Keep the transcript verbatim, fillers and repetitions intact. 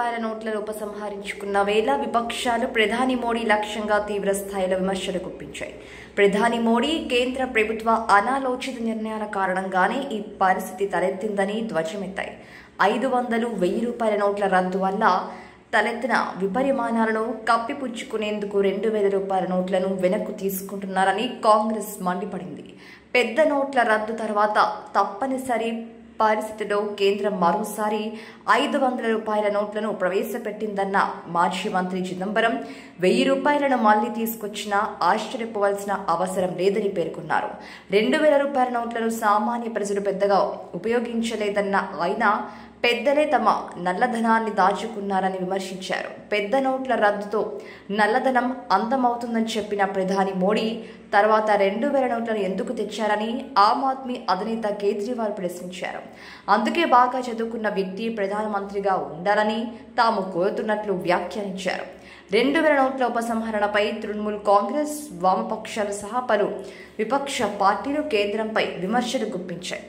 రూపాయల నోట్ల ఉపసంహరించుకున్న వేళ విపక్షాలు ప్రధాని మోడీ లక్ష్యంగా తీవ్రస్థాయిలో విమర్శలు గుప్పించాయి. ప్రధాని మోడీ కేంద్ర ప్రభుత్వ అనాలోచిత నిర్ణయాల కారణంగానే ఈ పరిస్థితి తలెత్తిందని ధ్వజమెత్తాయి. ఐదు వందలు వెయ్యి రూపాయల నోట్ల రద్దు వల్ల తలెత్తిన విపరిమాణాలను కప్పిపుచ్చుకునేందుకు రెండు వేల రూపాయల నోట్లను వెనక్కు తీసుకుంటున్నారని కాంగ్రెస్ మండిపడింది. పెద్ద నోట్ల రద్దు తర్వాత తప్పనిసరి పరిస్థితిలో కేంద్రం మరోసారి ఐదు వందల రూపాయల నోట్లను ప్రవేశపెట్టిందన్న మాజీ మంత్రి చిదంబరం వెయ్యి రూపాయలను మళ్లీ తీసుకొచ్చినా ఆశ్చర్యపోవాల్సిన అవసరం లేదని పేర్కొన్నారు. రెండు వేల రూపాయల నోట్లను సామాన్య ప్రజలు పెద్దగా ఉపయోగించలేదన్న ఆయన పెద్దలే తమ నల్లధనాన్ని దాచుకున్నారని విమర్శించారు. పెద్ద నోట్ల రద్దుతో నల్లధనం అంతమవుతుందని చెప్పిన ప్రధాని మోడీ తర్వాత రెండు వేల నోట్లను ఎందుకు తెచ్చారని ఆమ్ ఆద్మీ అధినేత కేజ్రీవాల్ ప్రశ్నించారు. అందుకే బాగా చదువుకున్న వ్యక్తి ప్రధానమంత్రిగా ఉండాలని తాము కోరుతున్నట్లు వ్యాఖ్యానించారు. రెండు వేల నోట్ల ఉపసంహరణపై తృణమూల్ కాంగ్రెస్, వామపక్షాలు సహా పలు విపక్ష పార్టీలు కేంద్రంపై విమర్శలు గుప్పించాయి.